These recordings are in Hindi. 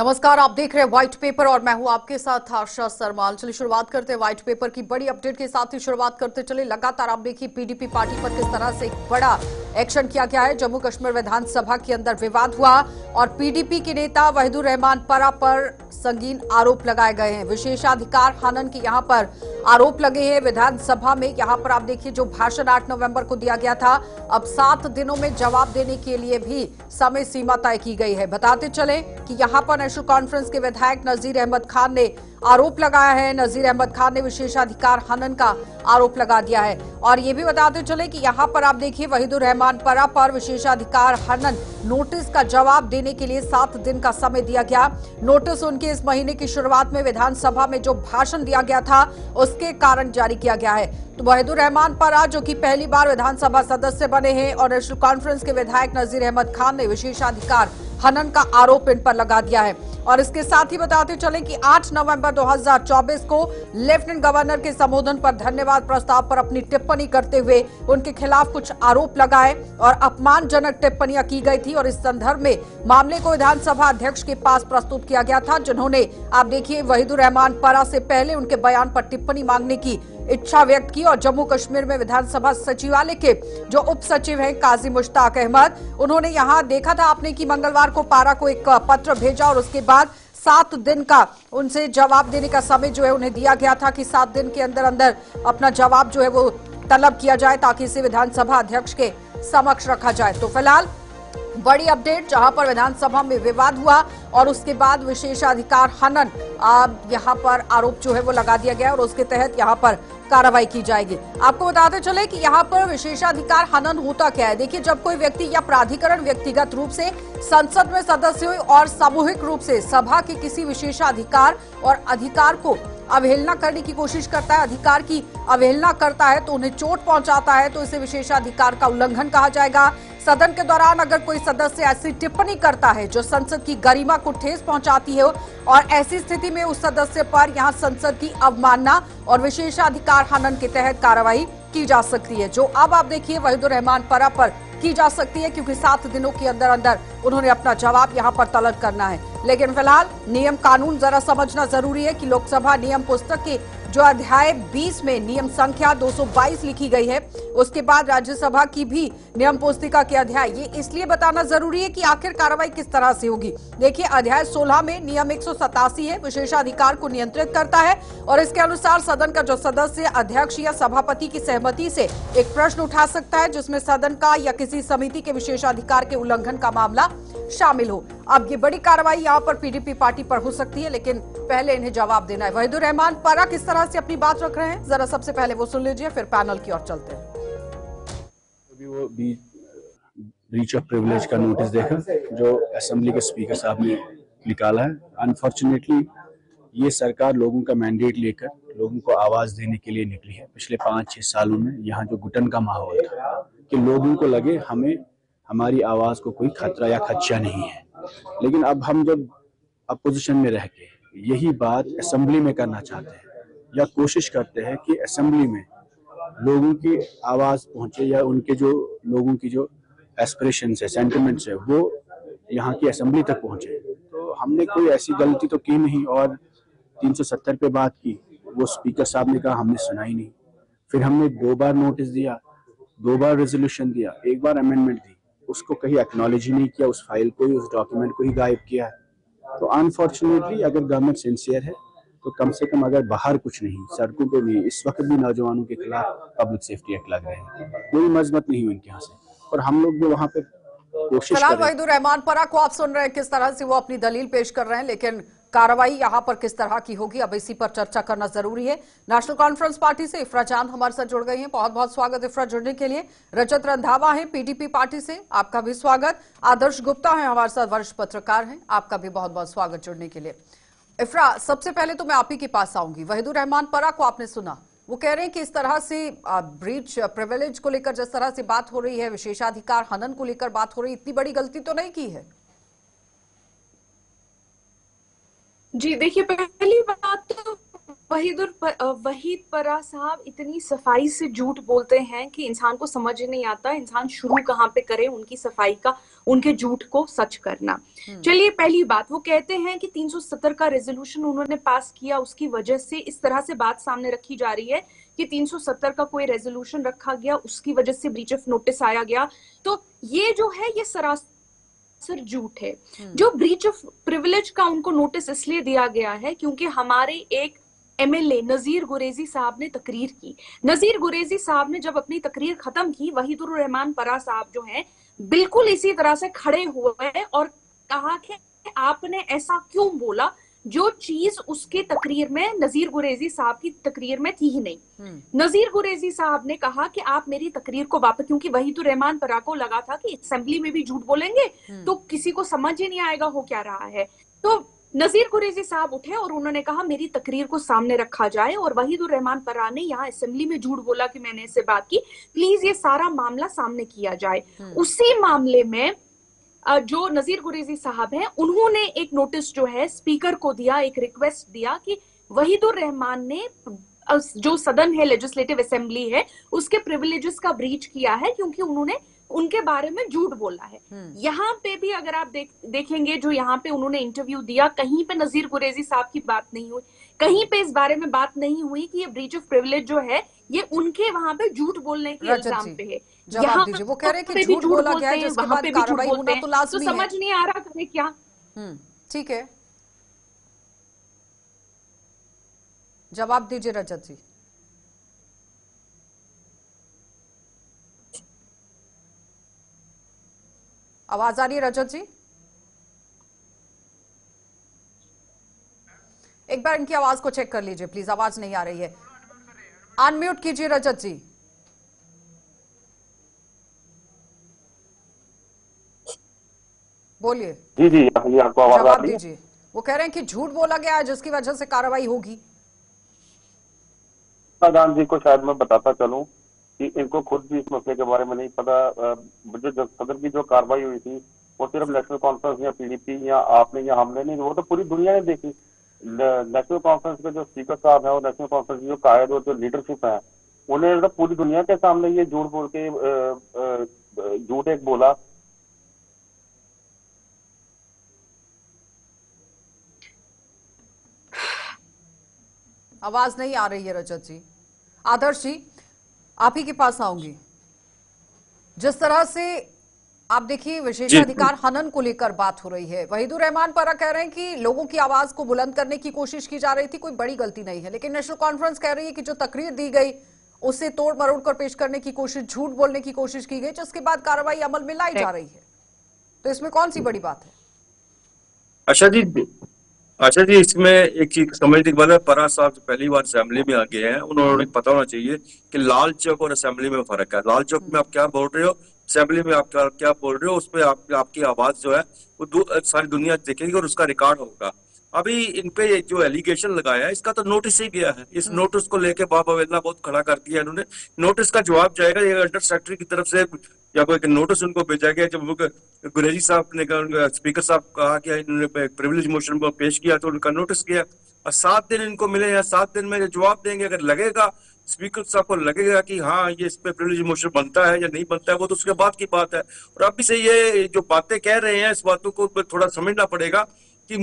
नमस्कार, आप देख रहे हैं व्हाइट पेपर और मैं हूं आपके साथ हर्षा शर्मा। चलिए शुरुआत करते हैं व्हाइट पेपर की बड़ी अपडेट के साथ ही शुरुआत करते चले। लगातार आप देखिए पीडीपी पार्टी पर किस तरह से एक बड़ा एक्शन किया गया है। जम्मू कश्मीर विधानसभा के अंदर विवाद हुआ और पीडीपी के नेता वहीदुर रहमान पर संगीन आरोप लगाए गए हैं। विशेषाधिकार हनन के यहाँ पर आरोप लगे हैं विधानसभा में। यहाँ पर आप देखिए जो भाषण 8 नवंबर को दिया गया था, अब 7 दिनों में जवाब देने के लिए भी समय सीमा तय की गई है। बताते चले कि यहाँ पर नेशनल कॉन्फ्रेंस के विधायक नजीर अहमद खान ने आरोप लगाया है। नजीर अहमद खान ने विशेषाधिकार हनन का आरोप लगा दिया है और ये भी बताते चले कि यहाँ पर आप देखिए वहीदुर रहमान पर विशेषाधिकार हनन नोटिस का जवाब देने के लिए 7 दिन का समय दिया गया। नोटिस उनके इस महीने की शुरुआत में विधानसभा में जो भाषण दिया गया था उसके कारण जारी किया गया है। तो वहीदुर रहमान पर जो कि पहली बार विधानसभा सदस्य बने हैं और नेशनल कॉन्फ्रेंस के विधायक नजीर अहमद खान ने विशेषाधिकार हनन का आरोप इन पर लगा दिया है। और इसके साथ ही बताते चले कि 8 नवंबर 2024 को लेफ्टिनेंट गवर्नर के संबोधन पर धन्यवाद प्रस्ताव पर अपनी टिप्पणी करते हुए उनके खिलाफ कुछ आरोप लगाए और अपमानजनक टिप्पणियां की गई थी। और इस संदर्भ में मामले को विधानसभा अध्यक्ष के पास प्रस्तुत किया गया था, जिन्होंने आप देखिए वहीदुर रहमान परा से पहले उनके बयान पर टिप्पणी मांगने की इच्छा व्यक्त की। और जम्मू कश्मीर में विधानसभा सचिवालय के जो उप सचिव हैं काजी मुश्ताक अहमद, उन्होंने यहाँ देखा था आपने कि मंगलवार को पारा को एक पत्र भेजा और उसके बाद 7 दिन का उनसे जवाब देने का समय जो है उन्हें दिया गया था कि 7 दिन के अंदर अंदर अपना जवाब जो है वो तलब किया जाए ताकि इसे विधानसभा अध्यक्ष के समक्ष रखा जाए। तो फिलहाल बड़ी अपडेट जहां पर विधानसभा में विवाद हुआ और उसके बाद विशेषाधिकार हनन यहां पर आरोप जो है वो लगा दिया गया और उसके तहत यहां पर कार्रवाई की जाएगी। आपको बताते चले कि यहाँ पर विशेषाधिकार हनन होता क्या है। देखिए, जब कोई व्यक्ति या प्राधिकरण व्यक्तिगत रूप से संसद में सदस्यों और सामूहिक रूप से सभा के किसी विशेषाधिकार और अधिकार को अवहेलना करने की कोशिश करता है, अधिकार की अवहेलना करता है तो उन्हें चोट पहुंचाता है तो इसे विशेषाधिकार का उल्लंघन कहा जाएगा। सदन के दौरान अगर कोई सदस्य ऐसी टिप्पणी करता है जो संसद की गरिमा को ठेस पहुंचाती है और ऐसी स्थिति में उस सदस्य पर यहां संसद की अवमानना और विशेषाधिकार हनन के तहत कार्रवाई की जा सकती है, जो अब आप देखिए वहीदुर रहमान पर की जा सकती है, क्योंकि 7 दिनों के अंदर अंदर उन्होंने अपना जवाब यहां पर तलब करना है। लेकिन फिलहाल नियम कानून जरा समझना जरूरी है कि लोकसभा नियम पुस्तक के जो अध्याय 20 में नियम संख्या 222 लिखी गई है, उसके बाद राज्यसभा की भी नियम पुस्तिका के अध्याय, ये इसलिए बताना जरूरी है कि आखिर कार्रवाई किस तरह से होगी। देखिए, अध्याय 16 में नियम 187 है, विशेषाधिकार को नियंत्रित करता है और इसके अनुसार सदन का जो सदस्य अध्यक्ष या सभापति की सहमति से एक प्रश्न उठा सकता है जिसमें सदन का या किसी समिति के विशेषाधिकार के उल्लंघन का मामला शामिल हो। अब ये बड़ी कार्रवाई यहाँ पर पीडीपी पार्टी पर हो सकती है, लेकिन पहले इन्हें जवाब देना है। वहीदुर रहमान परा किस तरह से अपनी बात रख रहे हैं, जरा सबसे पहले वो सुन लीजिए, फिर पैनल की ओर चलते हैं। अभी वो ब्रीच ऑफ प्रिविलेज का नोटिस देखा जो असेंबली के स्पीकर साहब ने निकाला है। अनफॉर्चुनेटली ये सरकार लोगों का मैंडेट लेकर लोगों को आवाज देने के लिए निकली है। पिछले 5-6 सालों में यहाँ जो घुटन का माहौल था कि लोगों को लगे हमें हमारी आवाज को कोई खतरा या खदशा नहीं है, लेकिन अब हम जब अपोजिशन में रह के यही बात असेंबली में करना चाहते हैं या कोशिश करते हैं कि असेंबली में लोगों की आवाज पहुंचे या उनके जो लोगों की जो एस्पिरेशंस है, सेंटिमेंट्स है, वो यहाँ की असेंबली तक पहुंचे, तो हमने कोई ऐसी गलती तो की नहीं। और 370 पे बात की, वो स्पीकर साहब ने कहा हमने सुनाई नहीं। फिर हमने 2 बार नोटिस दिया, 2 बार रेजोल्यूशन दिया, 1 बार अमेंडमेंट दी, उसको कहीं एक्नॉलेज ही नहीं किया, उस फाइल को ही, उस डॉक्यूमेंट को ही गायब किया। तो अनफॉर्चुनेटली अगर गवर्नमेंट सिंसियर है तो कम से कम अगर बाहर कुछ नहीं, सड़कों पे भी इस वक्त भी नौजवानों के खिलाफ पब्लिक सेफ्टी एक्ट लग रहे हैं, कोई मजम्मत नहीं हुई इनके यहाँ से, और हम लोग भी वहाँ पे कोशिश कर रहे हैं। वहीदुर रहमान परा को आप सुन रहे हैं किस तरह से वो अपनी दलील पेश कर रहे हैं, लेकिन कार्रवाई यहाँ पर किस तरह की होगी अब इसी पर चर्चा करना जरूरी है। नेशनल कॉन्फ्रेंस पार्टी से इफ्रा चांद हमारे साथ जुड़ गई हैं, बहुत बहुत स्वागत इफ्रा जुड़ने के लिए। रजत रंधावा हैं पीडीपी पार्टी से, आपका भी स्वागत। आदर्श गुप्ता हैं हमारे साथ, वरिष्ठ पत्रकार हैं, आपका भी बहुत बहुत स्वागत जुड़ने के लिए। इफ्रा, सबसे पहले तो मैं आप ही के पास आऊंगी। वहीदुर रहमान परा को आपने सुना, वो कह रहे हैं कि इस तरह से ब्रीच प्रिविलेज को लेकर जिस तरह से बात हो रही है, विशेषाधिकार हनन को लेकर बात हो रही है, इतनी बड़ी गलती तो नहीं की है। जी देखिए, पहली बात तो वहीद परा साहब इतनी सफाई से झूठ बोलते हैं कि इंसान को समझ नहीं आता इंसान शुरू कहाँ पे करे उनकी सफाई का, उनके झूठ को सच करना। चलिए पहली बात, वो कहते हैं कि 370 का रेजोल्यूशन उन्होंने पास किया, उसकी वजह से इस तरह से बात सामने रखी जा रही है कि 370 का कोई रेजोल्यूशन रखा गया, उसकी वजह से ब्रीच ऑफ नोटिस आया गया। तो ये जो है ये सरासर झूठ है। जो ब्रीच ऑफ प्रिविलेज का उनको नोटिस इसलिए दिया गया है क्योंकि हमारे एक एमएलए नजीर गुरेजी साहब ने तकरीर की। नजीर गुरेजी साहब ने जब अपनी तकरीर खत्म की, वहीदुर रहमान परा साहब जो हैं बिल्कुल इसी तरह से खड़े हुए और कहा कि आपने ऐसा क्यों बोला, जो चीज उसके तकरीर में नजीर गुरेजी साहब की तकरीर में थी ही नहीं। नजीर गुरेजी साहब ने कहा कि आप मेरी तकरीर को वापस, क्योंकि वहीदुर रहमान परा को लगा था कि असेंबली में भी झूठ बोलेंगे तो किसी को समझ ही नहीं आएगा हो क्या रहा है। तो नजीर गुरेजी साहब उठे और उन्होंने कहा मेरी तकरीर को सामने रखा जाए, और वहीदुर रहमान परा ने यहाँ असेंबली में झूठ बोला कि मैंने इससे बात की, प्लीज ये सारा मामला सामने किया जाए। उसी मामले में जो नजीर गुरेजी साहब हैं उन्होंने एक नोटिस जो है स्पीकर को दिया, एक रिक्वेस्ट दिया कि वहीदुर रहमान ने जो सदन है, लेजिस्लेटिव असेंबली है, उसके प्रिविलेजेस का ब्रीच किया है क्योंकि उन्होंने उनके बारे में झूठ बोला है। यहाँ पे भी अगर आप देखेंगे जो यहाँ पे उन्होंने इंटरव्यू दिया, कहीं पे नजीर गुरेजी साहब की बात नहीं हुई, कहीं पे इस बारे में बात नहीं हुई कि ये ब्रीच ऑफ प्रिविलेज जो है ये उनके वहां पे झूठ बोलने के इल्जाम पे है। यहाँ वो कह रहे हैं कि झूठ बोला गया है, वहां पे भी झूठ बोलते हैं, तो समझ नहीं आ रहा करें क्या। ठीक है, जवाब दीजिए रजत जी। आवाज आ रही है रजत जी? एक बार इनकी आवाज को चेक कर लीजिए प्लीज, आवाज नहीं आ रही है। अनम्यूट कीजिए रजत जी। बोलिए। जी जी, आपको आवाज आ रही है? दीजिए। वो कह रहे हैं कि झूठ बोला गया है जिसकी वजह से कार्रवाई होगी। प्रधान जी को शायद मैं बताता चलूं कि इनको खुद भी इस मसले के बारे में नहीं पता। जो सदन की जो कार्रवाई हुई थी वो सिर्फ नेशनल कॉन्फ्रेंस या पीडीपी या आपने या हमने नहीं, वो तो पूरी दुनिया ने देखी। नेशनल कॉन्फ्रेंस के जो स्पीकर साहब हैं और नेशनल कॉन्फ्रेंस की जो कायद और जो लीडरशिप है, उन्होंने तो पूरी दुनिया के सामने ये झूठ बोल के झूठ एक बोला। आवाज नहीं आ रही है रजत जी। आदर्श जी, आप ही के पास आऊंगी। जिस तरह से आप देखिए विशेषाधिकार हनन को लेकर बात हो रही है, वहीदुर रहमान परा कह रहे हैं कि लोगों की आवाज को बुलंद करने की कोशिश की जा रही थी, कोई बड़ी गलती नहीं है, लेकिन नेशनल कॉन्फ्रेंस कह रही है कि जो तकरीर दी गई उसे तोड़ मरोड़ कर पेश करने की कोशिश, झूठ बोलने की कोशिश की गई, जिसके बाद कार्रवाई अमल में लाई जा रही है। तो इसमें कौन सी बड़ी बात है? अच्छा जी, इसमें एक चीज समझने की बात है, परा साहब पहली बार असेंबली में आ गए हैं, उन्होंने पता होना चाहिए कि लाल चौक और असेंबली में फर्क है। लाल चौक में आप क्या बोल रहे हो, असेंबली में आप क्या बोल रहे हो, उसमें आपकी आवाज जो है वो सारी दुनिया देखेगी और उसका रिकॉर्ड होगा। अभी इनपे जो एलिगेशन लगाया है इसका तो नोटिस ही गया है। इस नोटिस को लेके बाबा वेदना बहुत खड़ा कर दिया इन्होंने। नोटिस का जवाब जाएगा, ये अंडर सेक्रेटरी की तरफ से या कोई नोटिस उनको भेजा गया। जब गुरेजी साहब ने कहा, स्पीकर साहब कहा कि इन्होंने प्रिविलेज मोशन को पेश किया तो उनका नोटिस गया, और 7 दिन इनको मिले हैं, 7 दिन में जवाब देंगे। अगर लगेगा स्पीकर साहब को लगेगा कि हाँ ये इस पे प्रिविलेज मोशन बनता है या नहीं बनता है, वो तो उसके बाद की बात है। और अभी से ये जो बातें कह रहे हैं, इस बातों को थोड़ा समझना पड़ेगा कि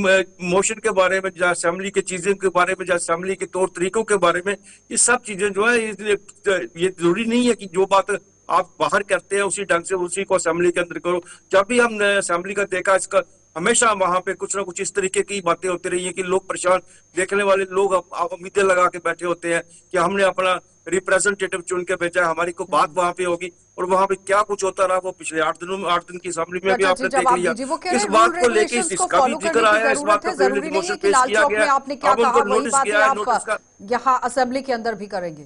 मोशन के बारे में, या असेंबली की चीजों के बारे में, या असेंबली के तौर तरीकों के बारे में, ये सब चीजें जो है ये जरूरी नहीं है कि जो बात आप बाहर करते हैं उसी ढंग से उसी को असेंबली के अंदर करो। जब भी हमने असेंबली का देखा, इसका हमेशा वहां पे कुछ ना कुछ इस तरीके की बातें होती रही हैं कि लोग परेशान, देखने वाले लोग आप उम्मीदें लगा के बैठे होते हैं कि हमने अपना रिप्रेजेंटेटिव चुन के भेजा, हमारी को बात वहां पे होगी, और वहां पे क्या कुछ होता रहा वो पिछले 8 दिन की असेंबली में भी आपने देख लिया। इस बात को लेके इसका भी जिक्र आया, इस बात का मोशन पेश किया गया, अब उनको नोटिस किया है, नोटिस का यहाँ असेंबली के अंदर भी करेंगे।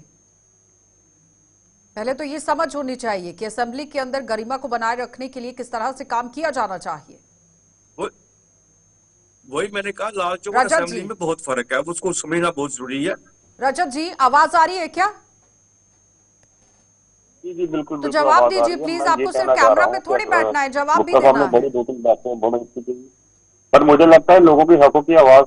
पहले तो ये समझ होनी चाहिए कि असेंबली के अंदर गरिमा को बनाए रखने के लिए किस तरह से काम किया जाना चाहिए। वही मैंने कहा, लाल चौक और असेंबली में बहुत फर्क है, उसको समझना बहुत जरूरी है। रजत जी, आवाज आ रही है क्या? जी बिल्कुल। तो जवाब दीजिए प्लीज, आपको सिर्फ कैमरा पे थोड़ी बैठना है, जवाब भी देना है। पर मुझे लगता है लोगों के हकों की आवाज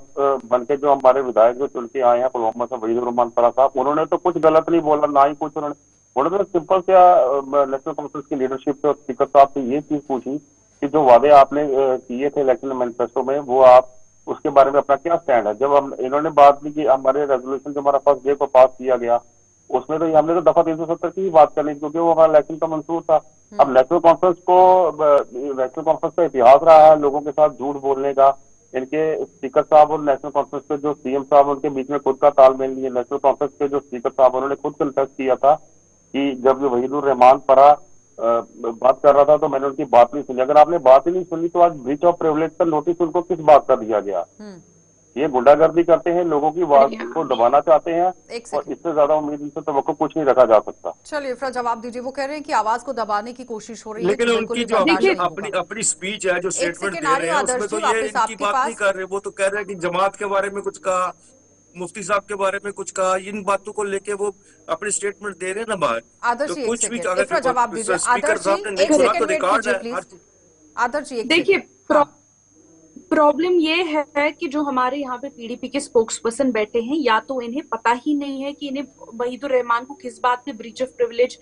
बनके जो हमारे विधायक जो चुन के आए हैं प्रोफेसर से वहीदुर रहमान साहब, उन्होंने तो कुछ गलत नहीं बोला, ना ही कुछ उन्होंने तो सिंपल से नेशनल कांफ्रेंस की लीडरशिप और स्पीकर साहब से ये चीज पूछी कि जो वादे आपने किए थे इलेक्शन मैनिफेस्टो में वो आप उसके बारे में अपना क्या स्टैंड है। जब हम इन्होंने बात की कि हमारे रेजोल्यूशन जो हमारा 1 मई को पास किया गया उसमें तो हमने तो दफा 370 की ही बात करनी क्योंकि वो हमारा इलेक्शन का मंसूर था। अब नेशनल कॉन्फ्रेंस का इतिहास रहा है लोगों के साथ झूठ बोलने का, इनके स्पीकर साहब और नेशनल कॉन्फ्रेंस के जो सीएम साहब उनके बीच में खुद का तालमेल नहीं है। नेशनल कॉन्फ्रेंस के जो स्पीकर साहब उन्होंने खुद कन्फेस किया था कि जब ये वहीदुर रहमान परा बात कर रहा था तो मैंने उनकी बात नहीं सुनी। अगर आपने बात ही नहीं सुनी तो आज ब्रीच ऑफ प्रिविलेज का नोटिस उनको किस बात का दिया गया। ये गुंडागर्दी करते हैं, लोगों की आवाज को दबाना चाहते हैं और इससे ज्यादा उम्मीद इनसे तो कुछ नहीं रखा जा सकता। चलिए इफ्रा जवाब दीजिए, वो कह रहे हैं कि आवाज को दबाने की कोशिश हो रही है लेकिन उनकी जो अपनी स्पीच है जो स्टेटमेंट दे रहे हैं उसमें तो ये इनकी बात नहीं कर रहे। वो तो कह रहे हैं कि जमात के बारे में कुछ कहा, मुफ्ती साहब के बारे में कुछ कहा, इन बातों को लेके वो अपने स्टेटमेंट दे रहे हैं ना बाहर। आदर्श जी कुछ भी जवाब दीजिए, स्पीकर साहब ने नहीं सुना तो रिकॉर्ड है। आदर्श जी देखिए प्रॉब्लम ये है कि जो हमारे यहाँ पे पीडीपी के स्पोक्सपर्सन बैठे हैं या तो इन्हें पता ही नहीं है कि इन्हें वहीदुर रहमान को किस बात में ब्रीच ऑफ प्रिविलेज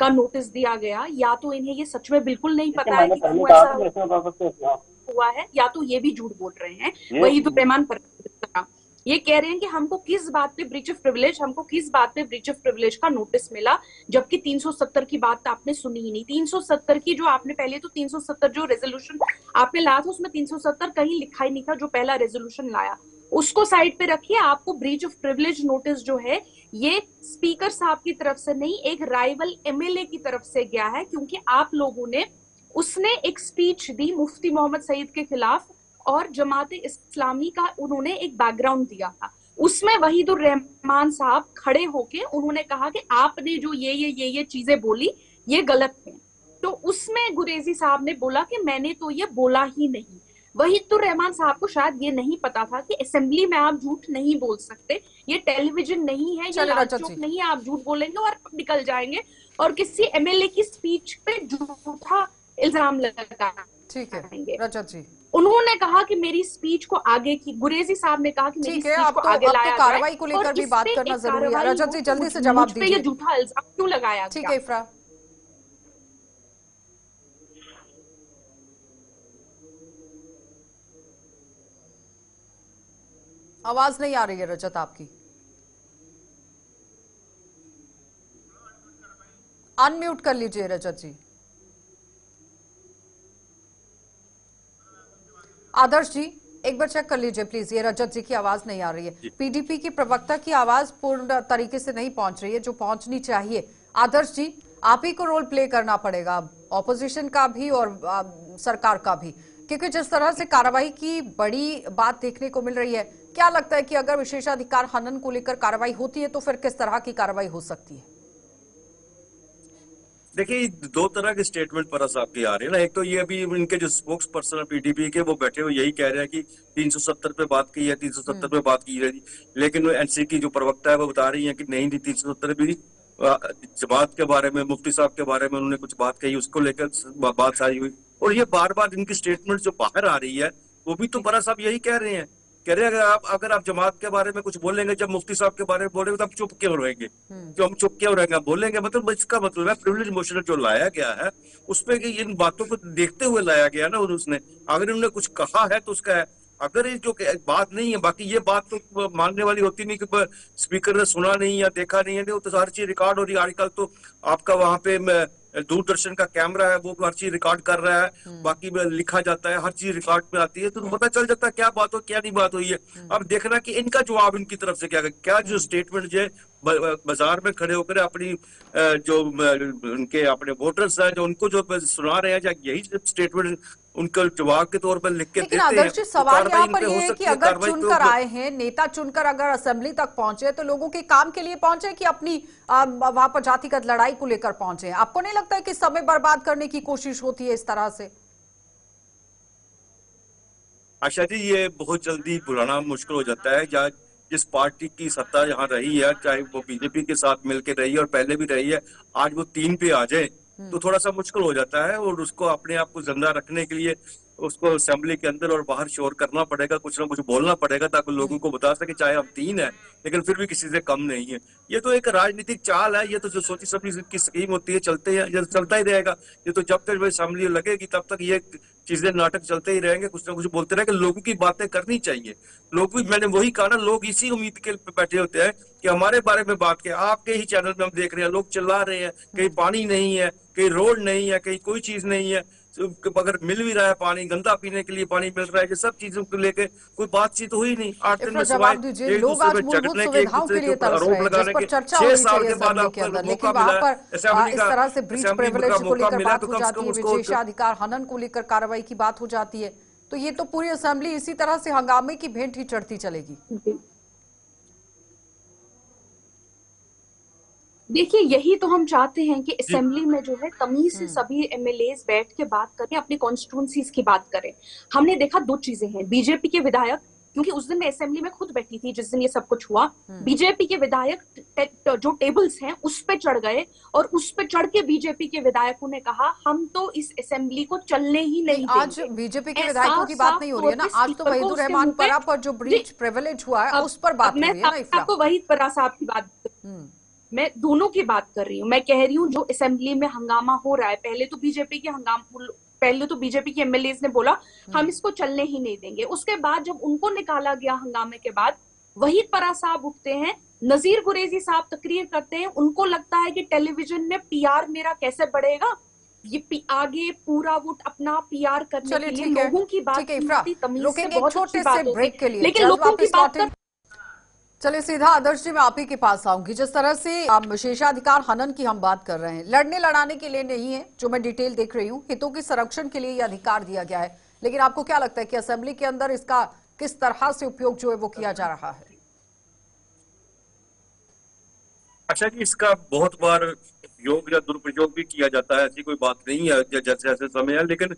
का नोटिस दिया गया, या तो इन्हें ये सच में बिल्कुल नहीं पता है कि क्यों ऐसा हुआ है, या तो ये भी झूठ बोल रहे हैं। वहीदुर रहमान पर ये कह रहे हैं कि हमको किस बात पे ब्रीच ऑफ प्रिविलेज का नोटिस मिला, जबकि 370 की बात आपने सुनी ही नहीं। 370 की जो आपने पहले तो 370 जो रेजोल्यूशन आपने लाया था उसमें 370 कहीं लिखा ही नहीं था। जो पहला रेजोल्यूशन लाया उसको साइड पे रखिए। आपको ब्रीच ऑफ प्रिविलेज नोटिस जो है ये स्पीकर साहब की तरफ से नहीं एक राइवल एमएलए की तरफ से गया है, क्योंकि आप लोगों ने उसने एक स्पीच दी मुफ्ती मोहम्मद सईद के खिलाफ और जमात इस्लामी का उन्होंने एक बैकग्राउंड दिया था। उसमें वहीदुर रहमान साहब खड़े होके उन्होंने कहा कि आपने जो ये चीजें बोली ये गलत है। तो उसमें गुरेजी साहब ने बोला कि मैंने तो ये बोला ही नहीं। वहीदुर रहमान साहब को शायद ये नहीं पता था कि असेंबली में आप झूठ नहीं बोल सकते, ये टेलीविजन नहीं है, ये लैपटॉप नहीं है, आप झूठ बोलेंगे और निकल जाएंगे और किसी एमएलए की स्पीच पे झूठा इल्जाम लगाएंगे। ठीक है रजत जी, उन्होंने कहा कि मेरी स्पीच को आगे की गुरेजी साहब ने कहा कि मेरी स्पीच को आगे लाया जाए। कार्रवाई को लेकर भी बात करना जरूरी है। रजत जी जल्दी से जवाब दीजिए, झूठा इल्जाम क्यों लगाया? ठीक है इफ्रा, आवाज नहीं आ रही है रजत आपकी, अनम्यूट कर लीजिए रजत जी। आदर्श जी एक बार चेक कर लीजिए प्लीज, ये रजत जी की आवाज नहीं आ रही है, पीडीपी के प्रवक्ता की आवाज पूर्ण तरीके से नहीं पहुंच रही है जो पहुंचनी चाहिए। आदर्श जी आप ही को रोल प्ले करना पड़ेगा अब, ऑपोजिशन का भी और सरकार का भी, क्योंकि जिस तरह से कार्रवाई की बड़ी बात देखने को मिल रही है, क्या लगता है कि अगर विशेषाधिकार हनन को लेकर कार्रवाई होती है तो फिर किस तरह की कार्रवाई हो सकती है? देखिए दो तरह के स्टेटमेंट पर साहब की आ रही है ना, एक तो ये अभी इनके जो स्पोक्स पर्सन है पीडीपी के वो बैठे हुए यही कह रहे हैं कि 370 पे बात की है, 370 पे बात की है, लेकिन एनसी की जो प्रवक्ता है वो बता रही है कि नहीं 370 भी जमात के बारे में मुफ्ती साहब के बारे में उन्होंने कुछ बात कही उसको लेकर बात सारी हुई। और ये बार बार इनकी स्टेटमेंट जो बाहर आ रही है वो भी तो पर साहब यही कह रहे हैं, कह रहे हैं अगर आप जमात के बारे में कुछ बोलेंगे, जब मुफ्ती साहब के बारे में बोलेंगे तो आप चुप क्यों रहेंगे, तो हम चुप क्यों रहेंगे बोलेंगे। मतलब इसका मतलब है प्रिविलेज मोशन जो लाया गया है उसपे इन बातों को देखते हुए लाया गया ना, उसने अगर उन्होंने कुछ कहा है तो उसका है, अगर ये जो बात नहीं है बाकी ये बात तो मानने वाली होती नहीं कि स्पीकर ने सुना नहीं या देखा नहीं है, वो तो हर चीज रिकॉर्ड हो रही है। आजकल तो आपका वहां पे दूरदर्शन का कैमरा है वो हर चीज रिकॉर्ड कर रहा है, बाकी लिखा जाता है, हर चीज रिकॉर्ड में आती है तो पता चल जाता है क्या बात हो क्या नहीं बात हुई है। अब देखना कि इनका जवाब इनकी तरफ से क्या जो स्टेटमेंट है बाजार में खड़े होकर अपनी जो उनके अपने वोटर्स हैं जो उनको जो सुना रहे हैं या यही स्टेटमेंट उनका जवाब के तौर पर लिख के देते हैं। लेकिन आदर्श सवाल यहाँ पर ये है कि अगर चुनकर आए हैं नेता, चुनकर अगर असेंबली तक पहुंचे तो लोगों के काम के लिए पहुंचे कि अपनी वहां पर जातिगत लड़ाई को लेकर पहुंचे? आपको नहीं लगता है कि समय बर्बाद करने की कोशिश होती है इस तरह से? आशा जी ये बहुत जल्दी बुलाना मुश्किल हो जाता है। जिस पार्टी की सत्ता यहाँ रही है चाहे वो बीजेपी के साथ मिलकर रही है और पहले भी रही है, आज वो 3 पे आ जाए तो थोड़ा सा मुश्किल हो जाता है और उसको अपने आप को जिंदा रखने के लिए उसको असेंबली के अंदर और बाहर शोर करना पड़ेगा, कुछ ना कुछ बोलना पड़ेगा ताकि लोगों को बता सके चाहे हम 3 है लेकिन फिर भी किसी से कम नहीं है। ये तो एक राजनीतिक चाल है, ये तो जो सोची समझी की स्कीम होती है चलते हैं, ये चलता ही रहेगा। ये तो जब तक असेंबली लगेगी तब तक ये चीजें नाटक चलते ही रहेंगे, कुछ ना कुछ बोलते रहेंगे। लोगों की बातें करनी चाहिए, लोग भी, मैंने वही कहा ना, लोग इसी उम्मीद के बैठे होते हैं कि हमारे बारे में बात करें। आपके ही चैनल में हम देख रहे हैं लोग चिल्ला रहे हैं कहीं पानी नहीं है, कहीं रोड नहीं है, कहीं कोई चीज नहीं है, अगर मिल भी रहा है पानी, गंदा पीने के लिए पानी मिल रहा है, ये सब चीजों को लेके कोई बातचीत हुई नहीं। 8 दिन में सवाल लोग आज मूलभूत सुविधाओं के लिए तरस रहे हैं, जिस पर चर्चा होनी चाहिए असेंबली के अंदर, लेकिन वहां पर इस तरह से ब्रीच प्रिविलेज को लेकर बात हो जाती है, विशेषाधिकार हनन को लेकर कार्रवाई की बात हो जाती है, तो ये तो पूरी असेंबली इसी तरह से हंगामे की भेंट ही चढ़ती चलेगी। देखिए यही तो हम चाहते हैं कि असेंबली में जो है तमीज से सभी एमएलएज बैठ के बात करें, अपने कॉन्स्टिट्यूएंसीज की बात करें। हमने देखा 2 चीजें हैं, बीजेपी के विधायक, क्योंकि उस दिन मैं असेंबली में खुद बैठी थी जिस दिन ये सब कुछ हुआ, बीजेपी के विधायक जो टेबल्स हैं उस पे चढ़ गए और उस पे चढ़ के बीजेपी के विधायकों ने कहा हम तो इस असेंबली को चलने ही नहीं। आज बीजेपी के विधायकों की बात नहीं हो रही है ना, आज तो वहीदुर रहमान पर जो ब्रीच प्रिविलेज हुआ है उस पर बात हो रही है, आपको वहीद परा साहब की बात। मैं दोनों की बात कर रही हूँ, मैं कह रही हूँ जो असेंबली में हंगामा हो रहा है, पहले तो बीजेपी के एमएलएज ने बोला हम इसको चलने ही नहीं देंगे, उसके बाद जब उनको निकाला गया हंगामे के बाद वहीद परा साहब उठते हैं, नजीर गुरेजी साहब तकरीर करते हैं, उनको लगता है कि टेलीविजन में पीआर मेरा कैसे बढ़ेगा, ये आगे पूरा वो अपना पीआर करने के लिए लोगों की बात की, लेकिन लोगों की बात चले। सीधा आदर्श जी मैं आप ही के पास आऊंगी, जिस तरह से आप विशेषाधिकार हनन की हम बात कर रहे हैं, लड़ने लड़ाने के लिए नहीं है, जो मैं डिटेल देख रही हूं हितों के संरक्षण के लिए ये अधिकार दिया गया है, लेकिन आपको क्या लगता है कि असेंबली के अंदर इसका किस तरह से उपयोग जो है वो किया जा रहा है? अच्छा जी, इसका बहुत बार उपयोग या दुरुपयोग भी किया जाता है, ऐसी कोई बात नहीं है जैसे जैसे समय है, लेकिन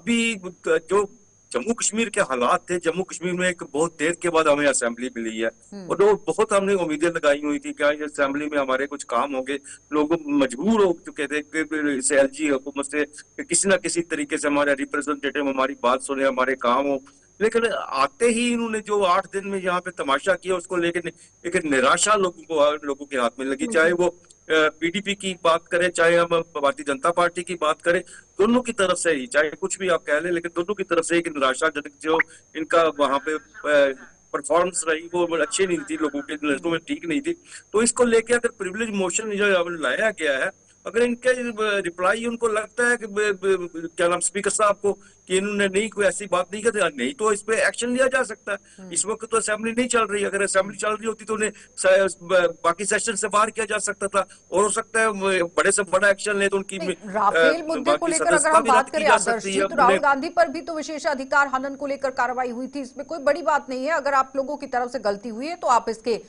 अभी जो जम्मू कश्मीर के हालात थे, जम्मू कश्मीर में एक बहुत देर के बाद हमें असेंबली मिली है और वो बहुत हमने उम्मीदें लगाई हुई थी क्या असेंबली में हमारे कुछ काम होंगे, लोग मजबूर हो चुके थे कि इस एलजी हुकूमत से किसी ना किसी तरीके से हमारे रिप्रेजेंटेटिव हमारी बात सुने, हमारे काम हो, लेकिन आते ही इन्होंने जो 8 दिन में यहाँ पे तमाशा किया उसको लेकर एक निराशा लोगों के हाथ में लगी। चाहे वो पीडीपी की बात करें, चाहे हम भारतीय जनता पार्टी की बात करें, दोनों की तरफ से ही, चाहे कुछ भी आप कह लें, लेकिन दोनों की तरफ से एक निराशाजनक जो इनका वहां पे परफॉर्मेंस रही वो अच्छी नहीं थी, लोगों के नजरों में ठीक नहीं थी। तो इसको लेके अगर प्रिविलेज मोशन जो लाया गया है, अगर इनके रिप्लाई उनको लगता है कि क्या नाम स्पीकर साहब को कि इन्होंने नहीं कोई ऐसी बात नहीं करते, नहीं तो इस पे एक्शन लिया जा सकता है। इस वक्त तो असेंबली नहीं चल रही, अगर असेंबली चल रही होती तो उन्हें बाकी सेशन से बाहर किया जा सकता था और हो सकता है बड़े से बड़ा एक्शन ले तो उनकी राफेल मुद्दे को लेकर अगर हम बात करें आदर्श जी, तो राहुल गांधी पर भी तो विशेषाधिकार हनन को लेकर कार्रवाई हुई थी, इसमें कोई बड़ी बात नहीं है। अगर आप लोगों की तरफ से गलती हुई है तो आप इसके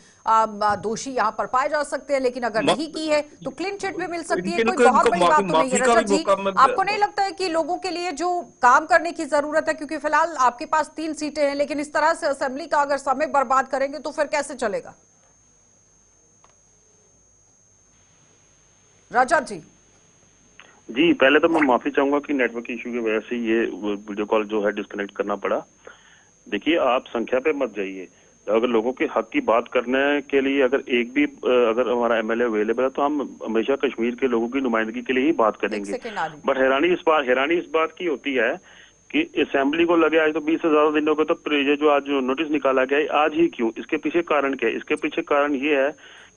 दोषी यहाँ पर पाए जा सकते हैं, लेकिन अगर नहीं की है तो क्लीन चिट भी मिल सकती है, कोई बहुत बड़ी बात नहीं है। रजत जी, आपको नहीं लगता है कि लोगों के लिए जो काम करने की जरूरत है, क्योंकि फिलहाल आपके पास 3 सीटें हैं, लेकिन इस तरह से असेंबली का अगर समय बर्बाद करेंगे तो फिर कैसे चलेगा? रजत जी जी, पहले तो मैं माफी चाहूंगा कि नेटवर्क इश्यू की वजह से ये वीडियो कॉल जो है डिस्कनेक्ट करना पड़ा। देखिए आप संख्या पे मत जाइए, अगर लोगों के हक की बात करने के लिए अगर एक भी अगर हमारा एमएलए अवेलेबल है तो हम हमेशा कश्मीर के लोगों की नुमाइंदगी के लिए ही बात करेंगे। बट हैरानी इस बात की होती है कि असेंबली को लगे आज तो 20 से ज्यादा दिनों को तो ये जो आज नोटिस निकाला गया है आज ही क्यों, इसके पीछे कारण क्या है? इसके पीछे कारण ये है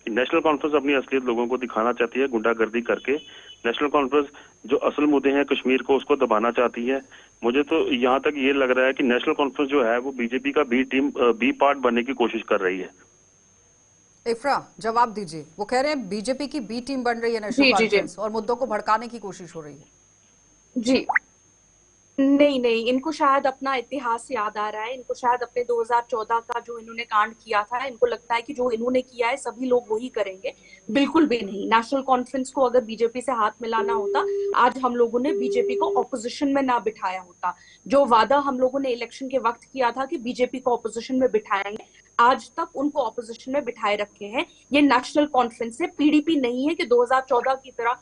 कि नेशनल कॉन्फ्रेंस अपनी असलियत लोगों को दिखाना चाहती है गुंडागर्दी करके। नेशनल कॉन्फ्रेंस जो असल मुद्दे हैं कश्मीर को उसको दबाना चाहती है। मुझे तो यहाँ तक ये लग रहा है कि नेशनल कॉन्फ्रेंस जो है वो बीजेपी का बी पार्ट बनने की कोशिश कर रही है। इफ्रा जवाब दीजिए, वो कह रहे हैं बीजेपी की बी टीम बन रही है नेशनल कॉन्फ्रेंस और मुद्दों को भड़काने की कोशिश हो रही है। जी नहीं, इनको शायद अपना इतिहास याद आ रहा है, इनको शायद अपने 2014 का जो इन्होंने कांड किया था, इनको लगता है कि जो इन्होंने किया है सभी लोग वही करेंगे। बिल्कुल भी नहीं, नेशनल कॉन्फ्रेंस को अगर बीजेपी से हाथ मिलाना होता आज हम लोगों ने बीजेपी को ऑपोजिशन में ना बिठाया होता। जो वादा हम लोगों ने इलेक्शन के वक्त किया था कि बीजेपी को ऑपोजिशन में बिठाएंगे, आज तक उनको ऑपोजिशन में बिठाए रखे हैं। ये नेशनल कॉन्फ्रेंस है, पीडीपी नहीं है कि 2014 की तरह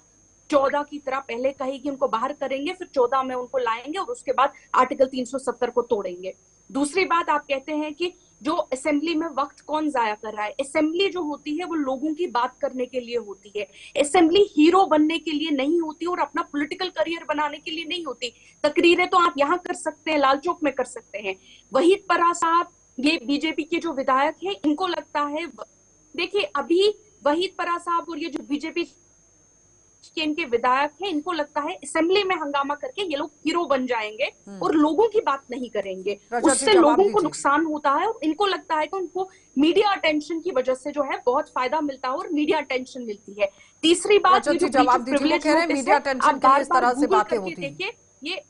14 की तरह पहले कही कि उनको बाहर करेंगे, फिर 14 में उनको लाएंगे और उसके बाद आर्टिकल 370 को तोड़ेंगे। दूसरी बात, आप कहते हैं कि जो असेंबली में वक्त कौन जाया कर रहा है, असेंबली जो होती है वो लोगों की बात करने के लिए होती है, असेंबली हीरो बनने के लिए नहीं होती और अपना पॉलिटिकल करियर बनाने के लिए नहीं होती। तकरीरें तो आप यहाँ कर सकते हैं, लाल चौक में कर सकते हैं। वहीद परा साहब, ये बीजेपी के जो विधायक हैं, इनको लगता है, देखिए अभी वहीद परा साहब और ये जो बीजेपी के इनके विधायक हैं, इनको लगता है असेंबली में हंगामा करके ये लोग हीरो बन जाएंगे और लोगों की बात नहीं करेंगे, उससे लोगों को नुकसान होता है। और इनको लगता है कि उनको मीडिया अटेंशन की वजह से जो है बहुत फायदा मिलता है और मीडिया अटेंशन मिलती है। तीसरी बात, ये जो जवाब प्रिविलेज है, मीडिया अटेंशन की इस तरह से बातें होती हैं, देखिए ये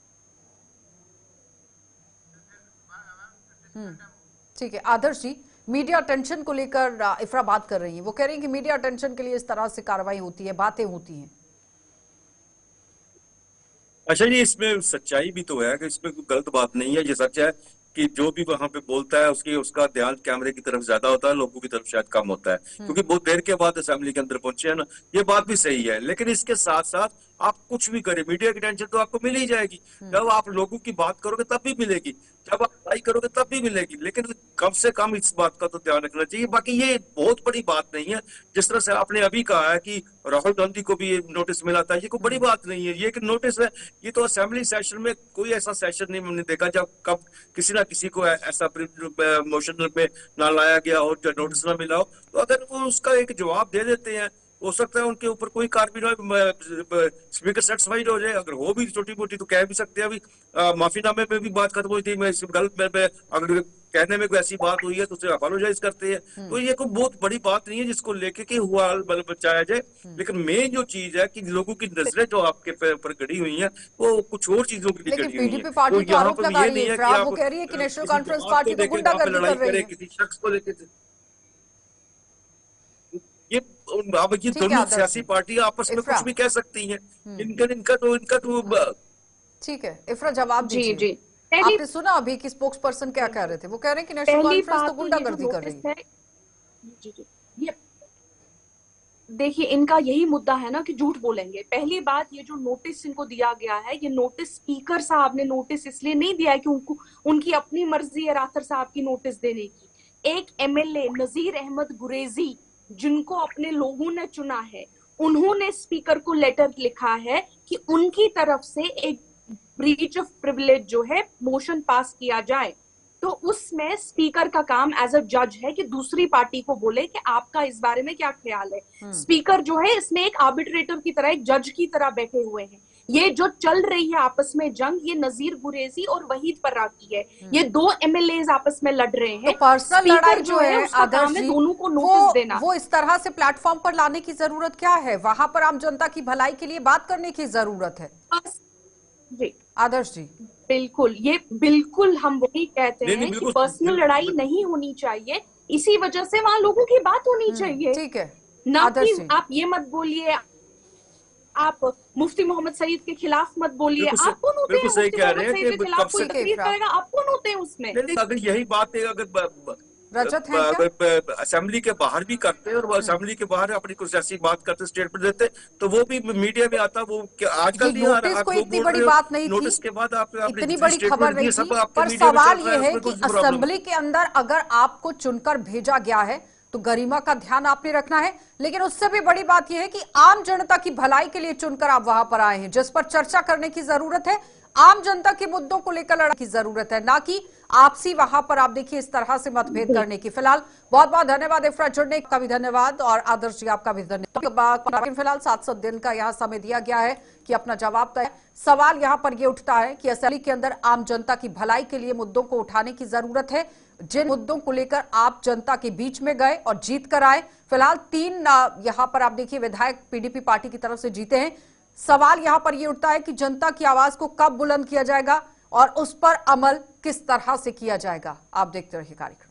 ठीक है। आदर्श जी, मीडिया अटेंशन को लेकर इफ्रा बात कर रही है, वो कह रही हैं कि मीडिया अटेंशन के लिए इस तरह से कार्रवाई होती है, बातें होती हैं। अच्छा जी, इसमें सच्चाई भी तो है कि इसमें कोई गलत बात नहीं है। ये सच है कि जो भी वहां पे बोलता है उसका ध्यान कैमरे की तरफ ज्यादा होता है, लोगों की तरफ शायद कम होता है, क्योंकि बहुत देर के बाद असेंबली के अंदर पहुंचे हैं ना, ये बात भी सही है। लेकिन इसके साथ साथ आप कुछ भी करें, मीडिया की टेंशन तो आपको मिल ही जाएगी। जब आप लोगों की बात करोगे तब भी मिलेगी, जब आप लड़ाई करोगे तब भी मिलेगी, लेकिन कम से कम इस बात का तो ध्यान रखना चाहिए। बाकी ये बहुत बड़ी बात नहीं है, जिस तरह से आपने अभी कहा है कि राहुल गांधी को भी नोटिस मिला था, ये कोई बड़ी बात नहीं है। ये नोटिस है, ये तो असेंबली सेशन में कोई ऐसा सेशन नहीं हमने देखा जब कब किसी ना किसी को ऐसा मोशन में ना लाया गया हो, नोटिस ना मिला हो। तो अगर वो उसका एक जवाब दे देते हैं, हो सकता है उनके ऊपर कोई कार्रवाई ना, स्पीकर सेटिस्फाइड हो जाए। अगर हो भी छोटी मोटी तो कह भी सकते हैं। अभी माफीनामे में भी बात खत्म हुई थी, मैं गलत में अगर कहने में कोई ऐसी बात हुई है तो उसे अपोलोजाइज करते हैं। तो ये कोई बहुत बड़ी बात नहीं है जिसको लेके कि हुआ बल बचाया जाए। लेकिन मेन जो चीज है कि लोगों की नजरें जो आपके ऊपर गड़ी हुई हैं वो कुछ और चीजों के लिए गड़ी हुई है। तो यहाँ पर ये नहीं है कि आप नेशनल कॉन्फ्रेंस पार्टी को लड़ाई करें किसी शख्स को लेकर। अब ये दोनों सियासी पार्टी आपस में कुछ भी कह सकती हैं, इनका तो ठीक है। इफ्रा, जवाब जी, आपने सुना अभी कि स्पोक्स पर्सन क्या कह रहे थे, वो कह रहे हैं कि नेशनल कॉन्फ्रेंस तो गुंडागर्दी कर रही है। जी, देखिए इनका यही मुद्दा है ना कि झूठ बोलेंगे। पहली बात, ये जो नोटिस इनको दिया गया है, ये नोटिस स्पीकर साहब ने नोटिस इसलिए नहीं दिया है कि उनको उनकी अपनी मर्जी है राथर साहब की नोटिस देने की। एक MLA नजीर अहमद गुरेजी, जिनको अपने लोगों ने चुना है, उन्होंने स्पीकर को लेटर लिखा है कि उनकी तरफ से एक ब्रीच ऑफ प्रिविलेज जो है मोशन पास किया जाए। तो उसमें स्पीकर का काम एज अ जज है कि दूसरी पार्टी को बोले कि आपका इस बारे में क्या ख्याल है। स्पीकर जो है इसमें एक आर्बिट्रेटर की तरह, एक जज की तरह बैठे हुए हैं। ये जो चल रही है आपस में जंग, ये नजीर गुरेजी और वहीद पर्रा की है। ये दो MLAs आपस में लड़ रहे हैं। तो पर्सनल लड़ाई जो है आदर्श जी, दोनों को नोटिस देना, वो इस तरह से प्लेटफॉर्म पर लाने की जरूरत क्या है? वहां पर आम जनता की भलाई के लिए बात करने की जरूरत है। जी आदर्श जी, बिल्कुल, ये बिल्कुल हम वही कहते हैं कि पर्सनल लड़ाई नहीं होनी चाहिए, इसी वजह से वहां लोगों की बात होनी चाहिए। ठीक है ना, कि आप ये मत बोलिए, आप मुफ्ती मोहम्मद सईद के खिलाफ मत बोलिए, आप कौन होते हैं मुफ्ती मोहम्मद सईद के खिलाफ कोई तकरीर करेगा, आप कौन होते हैं उसमें? अगर यही बात है, अगर रजत असेंबली के बाहर भी करते हैं और असेंबली के बाहर अपनी कुछ ऐसी बात करते, स्टेटमेंट देते, तो वो भी मीडिया में आता। वो आजकल नहीं आ रहा, कोई इतनी बड़ी बात नहीं थी, नोटिस के बाद इतनी बड़ी खबर नहीं थी। पर सवाल ये है कि असेंबली के अंदर अगर आपको चुनकर भेजा गया है तो गरिमा का ध्यान आपने रखना है, लेकिन उससे भी बड़ी बात यह है कि आम जनता की भलाई के लिए चुनकर आप वहां पर आए हैं, जिस पर चर्चा करने की जरूरत है, आम जनता के मुद्दों को लेकर लड़ने की जरूरत है, ना कि आपसी वहां पर आप देखिए इस तरह से मतभेद करने की। फिलहाल बहुत बहुत धन्यवाद इफ्रा, जुड़ने का भी धन्यवाद, और आदर्श जी आपका भी धन्यवाद। फिलहाल 700 दिन का यहाँ समय दिया गया है कि अपना जवाब तय। सवाल यहाँ पर यह उठता है कि असेंबली के अंदर आम जनता की भलाई के लिए मुद्दों को उठाने की जरूरत है, जिन मुद्दों को लेकर आप जनता के बीच में गए और जीत कर आए। फिलहाल 3 यहाँ पर आप देखिए विधायक PDP पार्टी की तरफ से जीते हैं। सवाल यहाँ पर ये उठता है कि जनता की आवाज को कब बुलंद किया जाएगा और उस पर अमल किस तरह से किया जाएगा। आप देखते रहिए कार्यक्रम।